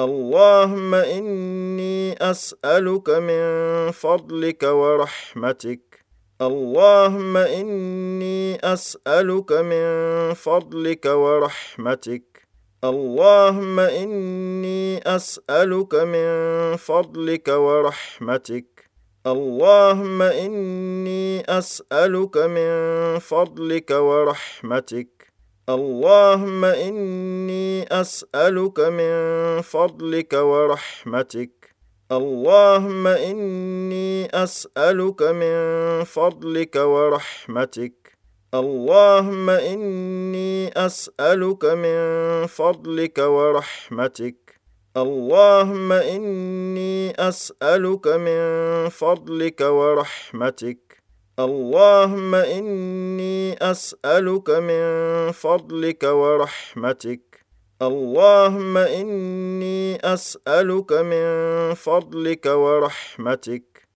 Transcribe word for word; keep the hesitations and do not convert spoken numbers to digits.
اللهم إني أسألك من فضلك ورحمتك اللهم إني أسألك من فضلك ورحمتك اللهم إني أسألك من فضلك ورحمتك اللهم إني أسألك من فضلك ورحمتك اللهم إني أسألك من فضلك ورحمتك اللهم إني أسألك من فضلك ورحمتك اللهم إني أسألك من فضلك ورحمتك اللهم إني أسألك من فضلك ورحمتك اللهم إني أسألك من فضلك ورحمتك اللهم إني أسألك من فضلك ورحمتك